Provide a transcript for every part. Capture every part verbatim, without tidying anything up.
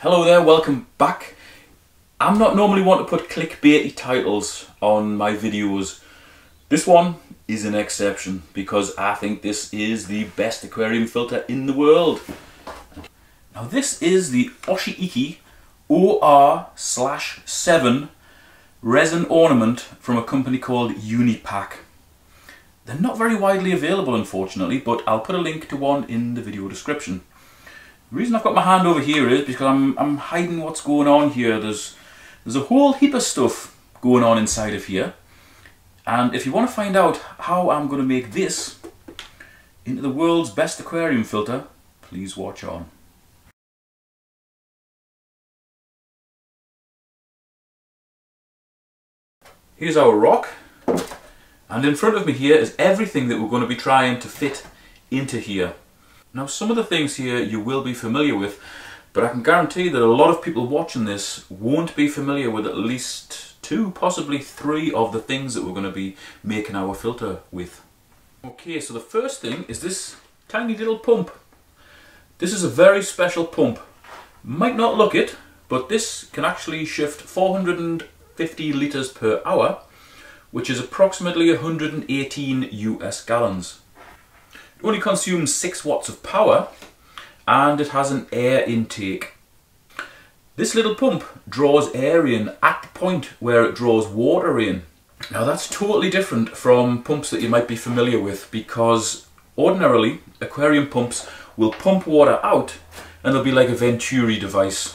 Hello there, welcome back. I'm not normally one to put clickbaity titles on my videos. This one is an exception because I think this is the best aquarium filter in the world. Now this is the Oshiiki O R seven resin ornament from a company called Unipack. They're not very widely available, unfortunately, but I'll put a link to one in the video description. The reason I've got my hand over here is because I'm, I'm hiding what's going on here. There's, there's a whole heap of stuff going on inside of here. And if you want to find out how I'm going to make this into the world's best aquarium filter, please watch on. Here's our rock. And in front of me here is everything that we're going to be trying to fit into here. Now, some of the things here you will be familiar with, but I can guarantee that a lot of people watching this won't be familiar with at least two, possibly three of the things that we're going to be making our filter with. Okay, so the first thing is this tiny little pump. This is a very special pump. Might not look it, but this can actually shift four hundred fifty litres per hour, which is approximately one hundred eighteen U S gallons. It only consumes six watts of power and it has an air intake. This little pump draws air in at the point where it draws water in. Now that's totally different from pumps that you might be familiar with, because ordinarily aquarium pumps will pump water out and they'll be like a Venturi device.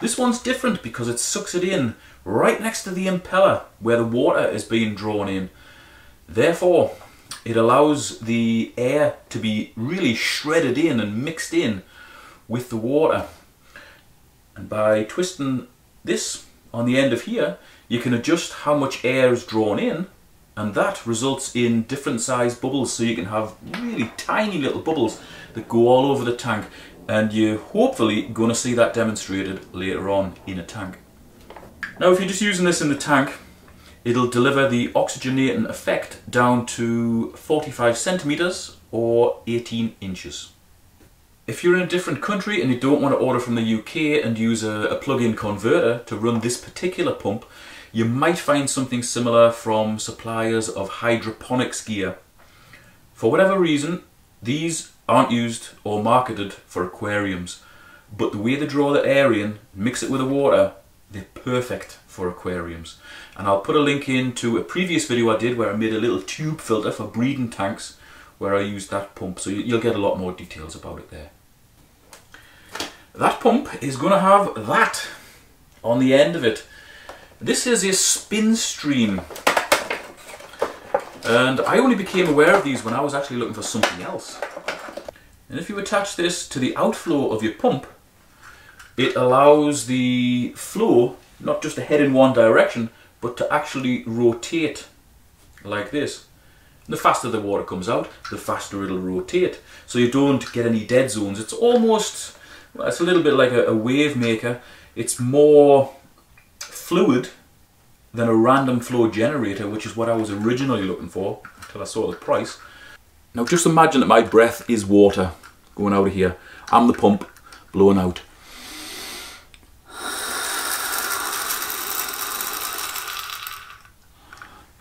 This one's different because it sucks it in right next to the impeller where the water is being drawn in. Therefore, it allows the air to be really shredded in and mixed in with the water. And by twisting this on the end of here, you can adjust how much air is drawn in, and that results in different size bubbles, so you can have really tiny little bubbles that go all over the tank, and you're hopefully going to see that demonstrated later on in a tank. Now if you're just using this in the tank, it'll deliver the oxygenating effect down to forty-five centimetres or eighteen inches. If you're in a different country and you don't want to order from the U K and use a, a plug-in converter to run this particular pump, you might find something similar from suppliers of hydroponics gear. For whatever reason, these aren't used or marketed for aquariums, but the way they draw the air in, mix it with the water, they're perfect for aquariums. And I'll put a link in to a previous video I did where I made a little tube filter for breeding tanks where I used that pump, so you'll get a lot more details about it there. That pump is going to have that on the end of it. This is a Spin Stream, and I only became aware of these when I was actually looking for something else. And if you attach this to the outflow of your pump, it allows the flow not just to head in one direction, but to actually rotate like this. And the faster the water comes out, the faster it'll rotate, so you don't get any dead zones. It's almost, well, it's a little bit like a, a wave maker. It's more fluid than a random flow generator, which is what I was originally looking for until I saw the price. Now just imagine that my breath is water going out of here. I'm the pump blowing out.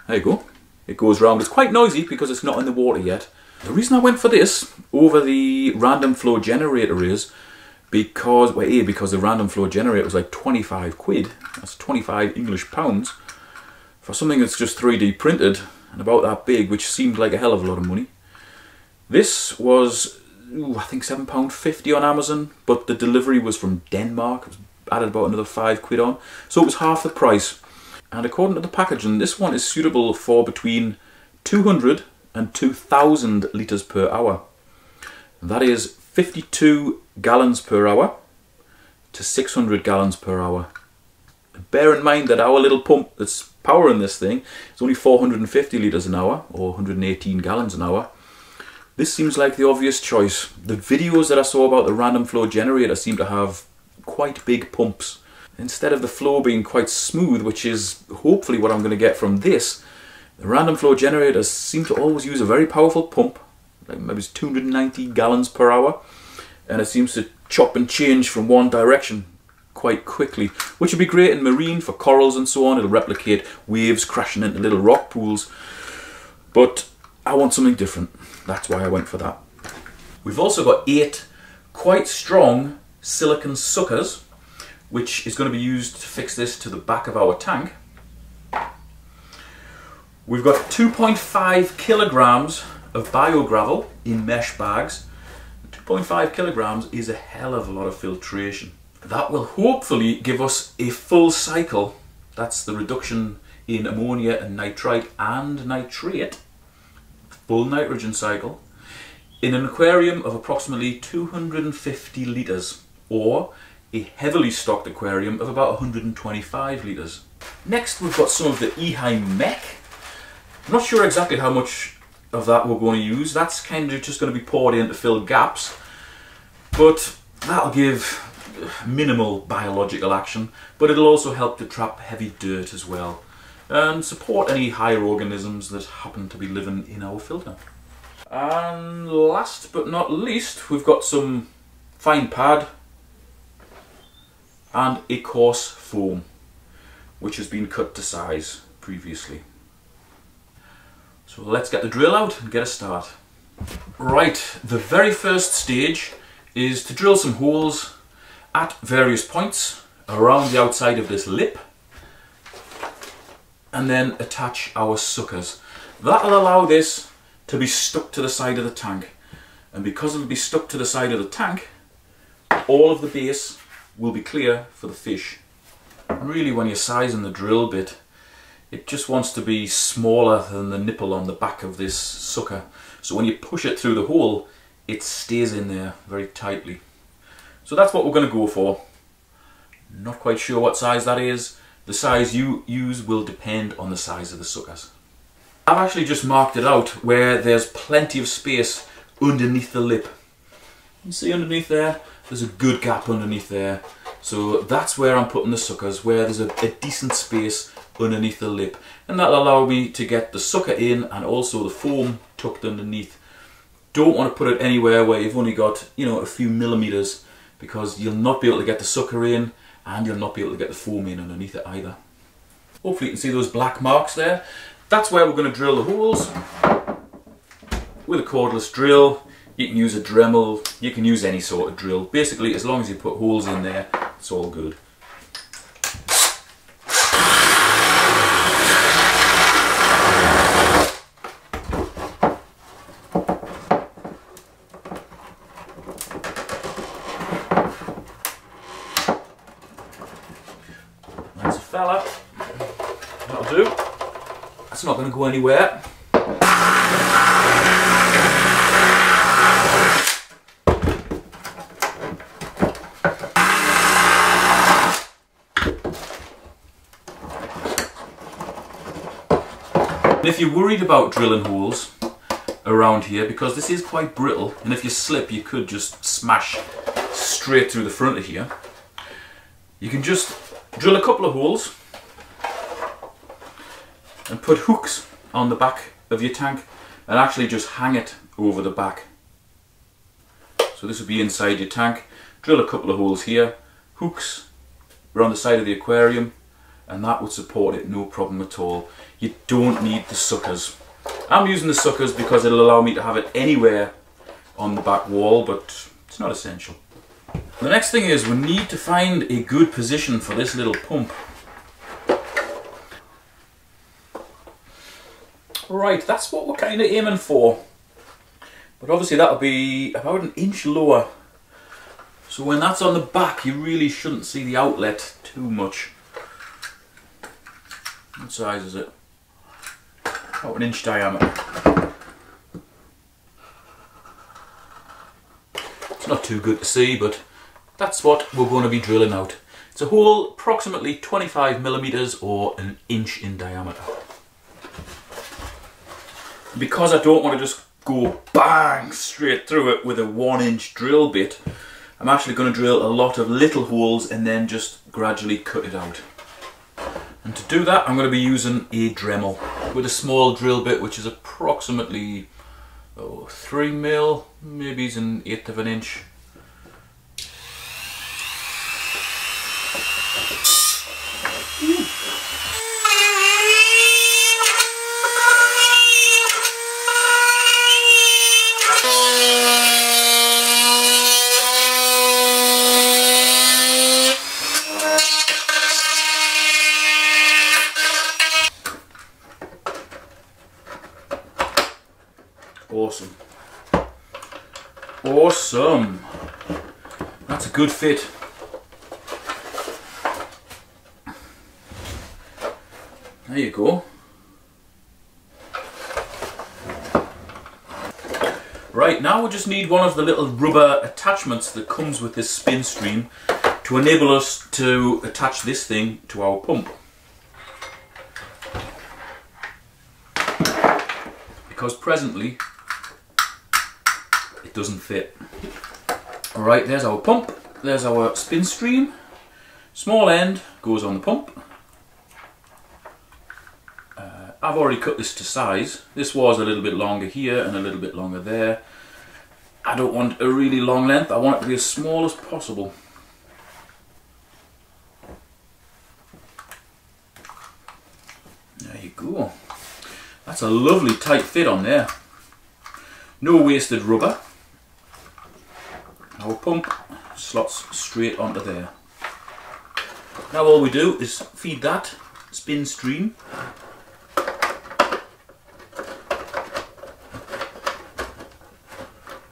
There you go. It goes round. It's quite noisy because it's not in the water yet. The reason I went for this over the random flow generator is because, well, A, because the random flow generator was like twenty-five quid. That's twenty-five English pounds for something that's just three D printed and about that big, which seemed like a hell of a lot of money. This was, ooh, I think seven pounds fifty on Amazon, but the delivery was from Denmark. It was added about another five quid on, so it was half the price. And according to the packaging, this one is suitable for between two hundred and two thousand litres per hour. That is fifty-two gallons per hour to six hundred gallons per hour. Bear in mind that our little pump that's powering this thing is only four hundred fifty litres an hour, or one hundred eighteen gallons an hour. This seems like the obvious choice. The videos that I saw about the random flow generator seem to have quite big pumps. Instead of the flow being quite smooth, which is hopefully what I'm going to get from this, the random flow generators seem to always use a very powerful pump, like maybe it's two hundred ninety gallons per hour, and it seems to chop and change from one direction quite quickly, which would be great in marine for corals and so on. It'll replicate waves crashing into little rock pools, but I want something different. That's why I went for that. We've also got eight quite strong silicon suckers, which is going to be used to fix this to the back of our tank. We've got two point five kilograms of Biogravel in mesh bags. two point five kilograms is a hell of a lot of filtration. That will hopefully give us a full cycle. That's the reduction in ammonia and nitrite and nitrate, full nitrogen cycle, in an aquarium of approximately two hundred fifty litres, or a heavily stocked aquarium of about one hundred twenty-five litres. Next, we've got some of the Eheim mech. I'm not sure exactly how much of that we're going to use. That's kind of just going to be poured in to fill gaps, but that'll give minimal biological action, but it'll also help to trap heavy dirt as well and support any higher organisms that happen to be living in our filter. And last but not least, we've got some fine pad and a coarse foam, which has been cut to size previously. So let's get the drill out and get a start. Right, the very first stage is to drill some holes at various points around the outside of this lip and then attach our suckers. That'll allow this to be stuck to the side of the tank, and because it'll be stuck to the side of the tank, all of the base will be clear for the fish. And really, when you're sizing the drill bit, it just wants to be smaller than the nipple on the back of this sucker, so when you push it through the hole it stays in there very tightly. So that's what we're going to go for. Not quite sure what size that is. The size you use will depend on the size of the suckers. I've actually just marked it out where there's plenty of space underneath the lip. You see underneath there, there's a good gap underneath there. So that's where I'm putting the suckers, where there's a, a decent space underneath the lip. And that'll allow me to get the sucker in and also the foam tucked underneath. Don't want to put it anywhere where you've only got, you know, a few millimeters, because you'll not be able to get the sucker in and you'll not be able to get the foam in underneath it either. Hopefully you can see those black marks there. That's where we're going to drill the holes with a cordless drill. You can use a Dremel, you can use any sort of drill. Basically, as long as you put holes in there, it's all good. That's a fella. That'll do. That's not going to go anywhere. And if you're worried about drilling holes around here, because this is quite brittle, and if you slip you could just smash straight through the front of here, you can just drill a couple of holes and put hooks on the back of your tank and actually just hang it over the back. So this would be inside your tank. Drill a couple of holes here, hooks around the side of the aquarium, and that would support it, no problem at all. You don't need the suckers. I'm using the suckers because it'll allow me to have it anywhere on the back wall, but it's not essential. The next thing is we need to find a good position for this little pump. Right, that's what we're kind of aiming for. But obviously that'll be about an inch lower. So when that's on the back, you really shouldn't see the outlet too much. What size is it? About an inch diameter. It's not too good to see, but that's what we're going to be drilling out. It's a hole approximately twenty-five millimeters or an inch in diameter. Because I don't want to just go bang straight through it with a one inch drill bit, I'm actually going to drill a lot of little holes and then just gradually cut it out. And to do that, I'm going to be using a Dremel with a small drill bit, which is approximately oh, three mil, maybe it's an eighth of an inch. Awesome. Awesome. That's a good fit. There you go. Right, now we just need one of the little rubber attachments that comes with this Spin Stream to enable us to attach this thing to our pump. Because presently, it doesn't fit. Alright, there's our pump, there's our Spin Stream. Small end goes on the pump. Uh, I've already cut this to size. This was a little bit longer here and a little bit longer there. I don't want a really long length, I want it to be as small as possible. There you go. That's a lovely tight fit on there. No wasted rubber. Our pump slots straight onto there. Now all we do is feed that Spin Stream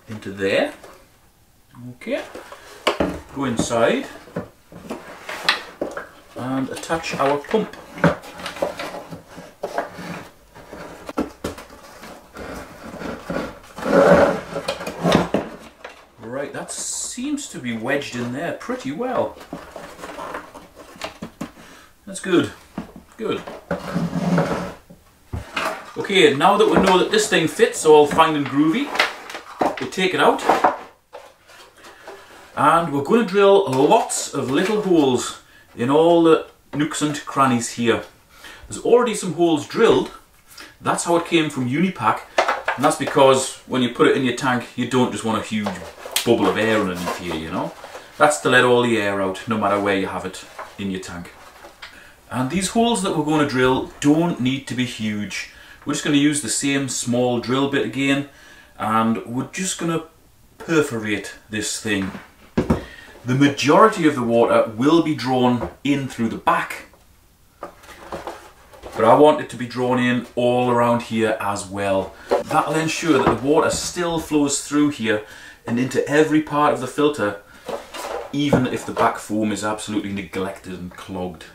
into there. Okay. Go inside and attach our pump. That seems to be wedged in there pretty well. That's good. Good. Okay, now that we know that this thing fits all fine and groovy, we'll take it out. And we're going to drill lots of little holes in all the nooks and crannies here. There's already some holes drilled. That's how it came from Unipack. And that's because when you put it in your tank, you don't just want a huge bubble of air underneath here, you know. That's to let all the air out, no matter where you have it in your tank. And these holes that we're going to drill don't need to be huge. We're just going to use the same small drill bit again, and we're just going to perforate this thing. The majority of the water will be drawn in through the back, but I want it to be drawn in all around here as well. That'll ensure that the water still flows through here and into every part of the filter, even if the back foam is absolutely neglected and clogged.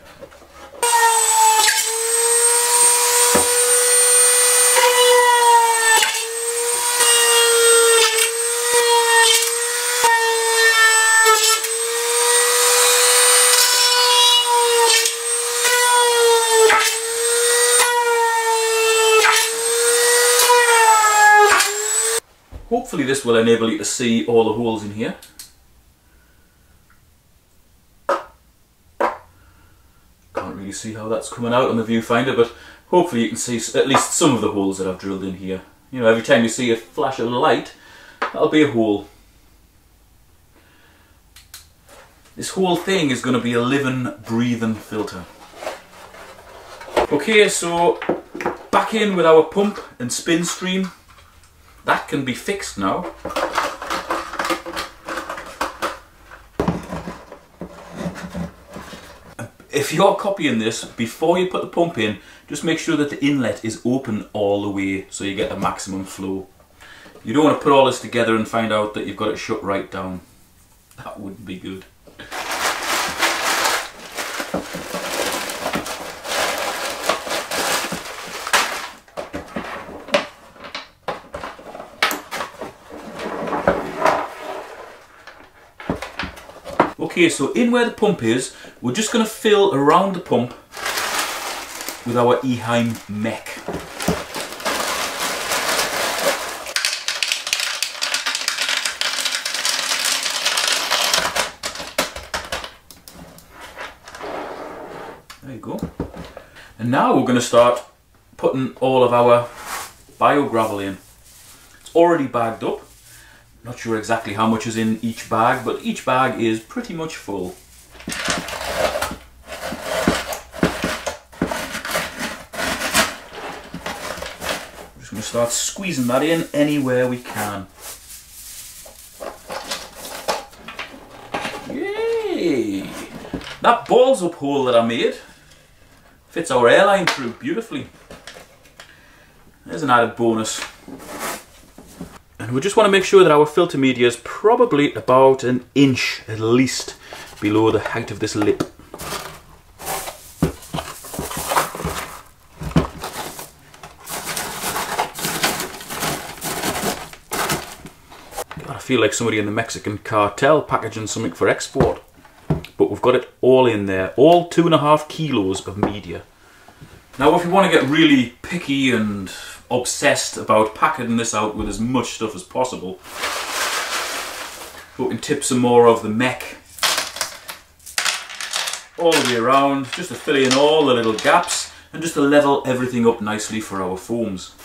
Hopefully this will enable you to see all the holes in here. Can't really see how that's coming out on the viewfinder, but hopefully you can see at least some of the holes that I've drilled in here. You know, every time you see a flash of light, that'll be a hole. This whole thing is going to be a living, breathing filter. Okay, so back in with our pump and Spin Stream. That can be fixed now. If you're copying this, before you put the pump in, just make sure that the inlet is open all the way so you get the maximum flow. You don't want to put all this together and find out that you've got it shut right down. That wouldn't be good. Okay, so in where the pump is, we're just going to fill around the pump with our Eheim mech. There you go. And now we're going to start putting all of our Biogravel in. It's already bagged up. Not sure exactly how much is in each bag, but each bag is pretty much full. start squeezing that in anywhere we can. Yay! That balls up hole that I made fits our airline crew beautifully. There's an added bonus. And we just want to make sure that our filter media is probably about an inch at least below the height of this lip. God, I feel like somebody in the Mexican cartel packaging something for export. But we've got it all in there, all two and a half kilos of media. Now if you want to get really picky and obsessed about packing this out with as much stuff as possible, we can tip some more of the mech all the way around, just to fill in all the little gaps and just to level everything up nicely for our foams.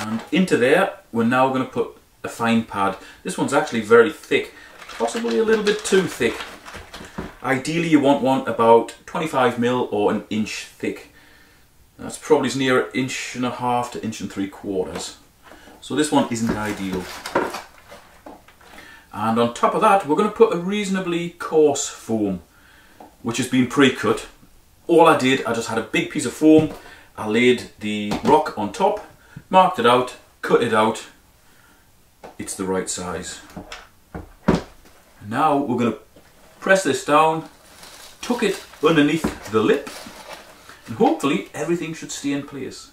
And into there we're now going to put a fine pad. This one's actually very thick, possibly a little bit too thick. Ideally you want one about twenty-five mil or an inch thick. That's probably as near an inch and a half to inch and three quarters. So this one isn't ideal. And on top of that we're going to put a reasonably coarse foam which has been pre-cut. All I did, I just had a big piece of foam, I laid the rock on top, marked it out, cut it out. It's the right size. Now we're going to press this down, tuck it underneath the lip, and hopefully everything should stay in place.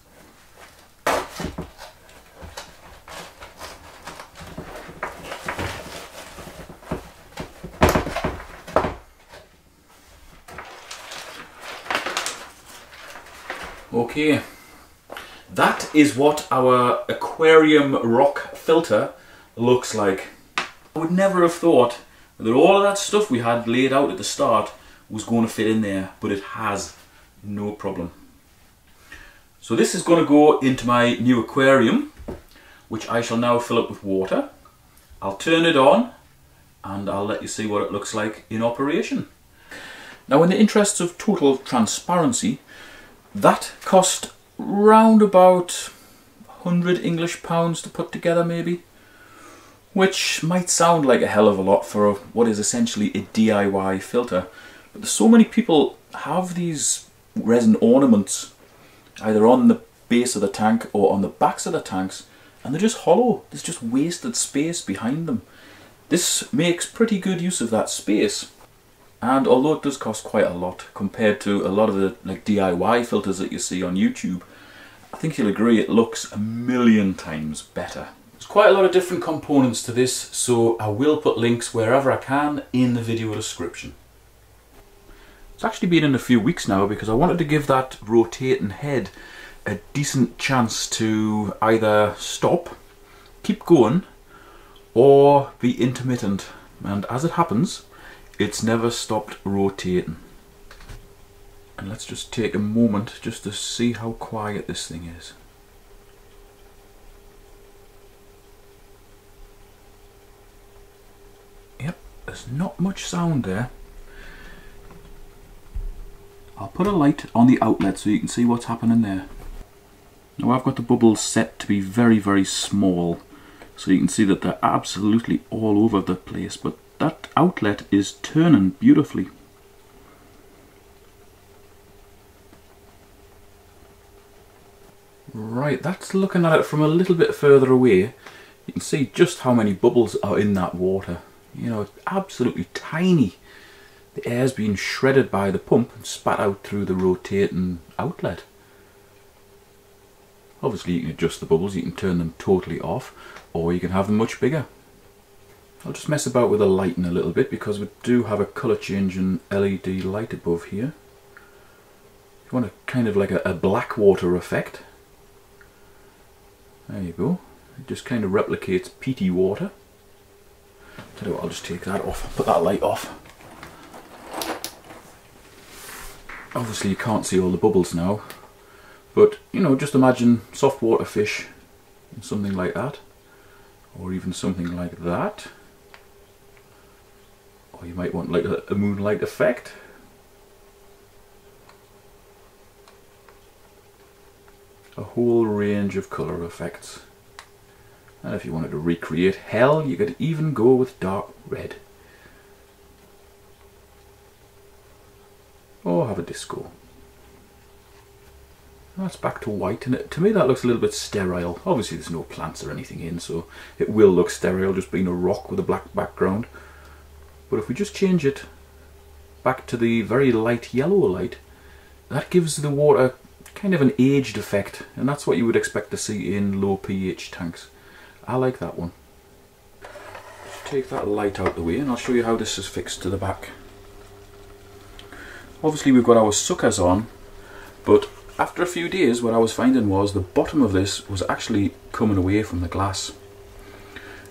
Okay, that is what our aquarium rock filter looks like. I would never have thought that all of that stuff we had laid out at the start was going to fit in there, but it has, no problem. So this is going to go into my new aquarium, which I shall now fill up with water. I'll turn it on and I'll let you see what it looks like in operation. Now in the interests of total transparency, that cost round about one hundred English pounds to put together maybe. Which might sound like a hell of a lot for what is essentially a D I Y filter. But so many people have these resin ornaments either on the base of the tank or on the backs of the tanks, and they're just hollow. There's just wasted space behind them. This makes pretty good use of that space. And although it does cost quite a lot compared to a lot of the like D I Y filters that you see on YouTube, I think you'll agree it looks a million times better. There's quite a lot of different components to this, so I will put links wherever I can in the video description. It's actually been in a few weeks now because I wanted to give that rotating head a decent chance to either stop, keep going, or be intermittent. And as it happens, it's never stopped rotating. And let's just take a moment just to see how quiet this thing is. Yep, there's not much sound there. I'll put a light on the outlet so you can see what's happening there. Now I've got the bubbles set to be very very small, so you can see that they're absolutely all over the place, but that outlet is turning beautifully. Right, that's looking at it from a little bit further away. You can see just how many bubbles are in that water. You know, it's absolutely tiny. The air's been shredded by the pump and spat out through the rotating outlet. Obviously you can adjust the bubbles, you can turn them totally off, or you can have them much bigger. I'll just mess about with the lighting a little bit because we do have a colour changing L E D light above here. You want a kind of like a, a black water effect. There you go. It just kind of replicates peaty water. Tell you what, I'll just take that off, put that light off. Obviously you can't see all the bubbles now, but you know, just imagine soft water fish and something like that, or even something like that, or you might want like a, a moonlight effect. a whole range of colour effects. And if you wanted to recreate hell, you could even go with dark red. Or have a disco. That's back to white, and it, to me that looks a little bit sterile. Obviously there's no plants or anything in, so it will look sterile, just being a rock with a black background. But if we just change it back to the very light yellow light, that gives the water kind of an aged effect, and that's what you would expect to see in low pH tanks. I like that one. Just take that light out the way and I'll show you how this is fixed to the back. Obviously we've got our suckers on, but after a few days what I was finding was the bottom of this was actually coming away from the glass.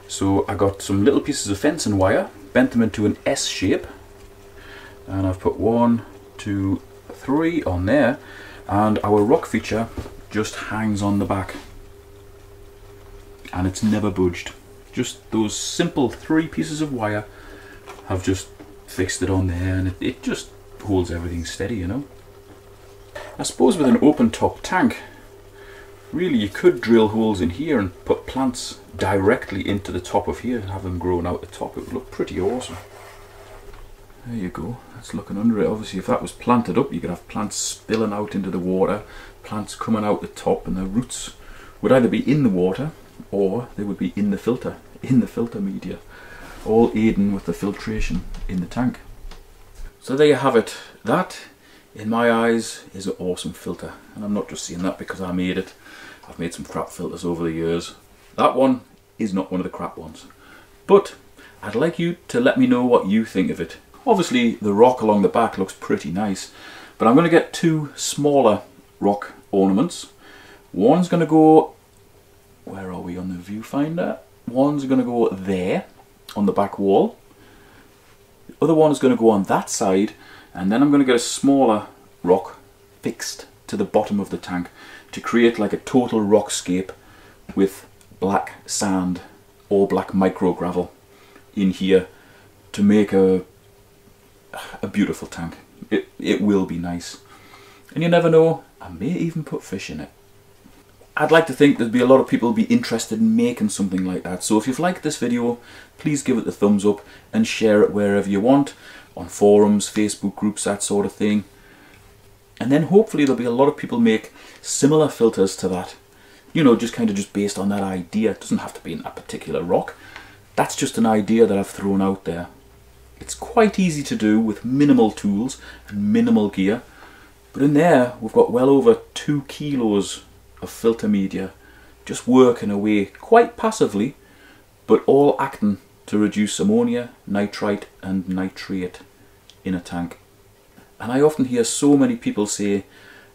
So I got some little pieces of fencing wire, bent them into an S shape, and I've put one, two, three on there, and our rock feature just hangs on the back. And it's never budged. Just those simple three pieces of wire have just fixed it on there, and it, it just holds everything steady, you know. I suppose with an open top tank, really you could drill holes in here and put plants directly into the top of here and have them growing out the top. It would look pretty awesome. There you go, that's looking under it. Obviously if that was planted up, you could have plants spilling out into the water, plants coming out the top, and the roots would either be in the water or they would be in the filter, in the filter media, all aiding with the filtration in the tank. So there you have it. That, in my eyes, is an awesome filter. And I'm not just saying that because I made it. I've made some crap filters over the years. That one is not one of the crap ones. But I'd like you to let me know what you think of it. Obviously, the rock along the back looks pretty nice, but I'm going to get two smaller rock ornaments. One's going to go... where are we on the viewfinder? One's going to go there, on the back wall. The other one is going to go on that side, and then I'm going to get a smaller rock fixed to the bottom of the tank to create like a total rockscape with black sand or black micro gravel in here to make a a beautiful tank. It, it will be nice. And you never know, I may even put fish in it. I'd like to think there'd be a lot of people be interested in making something like that. So if you've liked this video, please give it the thumbs up and share it wherever you want, on forums, Facebook groups, that sort of thing. And then hopefully there'll be a lot of people make similar filters to that. You know, just kind of just based on that idea. It doesn't have to be in that particular rock. That's just an idea that I've thrown out there. It's quite easy to do with minimal tools and minimal gear. But in there, we've got well over two kilos of filter media just working away quite passively, but all acting to reduce ammonia, nitrite and nitrate in a tank. And I often hear so many people say,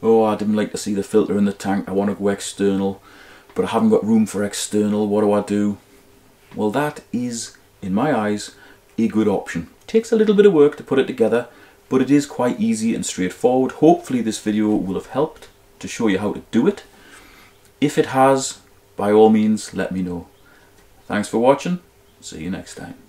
oh, I didn't like to see the filter in the tank, I want to go external, but I haven't got room for external, what do I do? Well, that is, in my eyes, a good option. It takes a little bit of work to put it together, but it is quite easy and straightforward. Hopefully this video will have helped to show you how to do it. If it has, by all means, let me know. Thanks for watching. See you next time.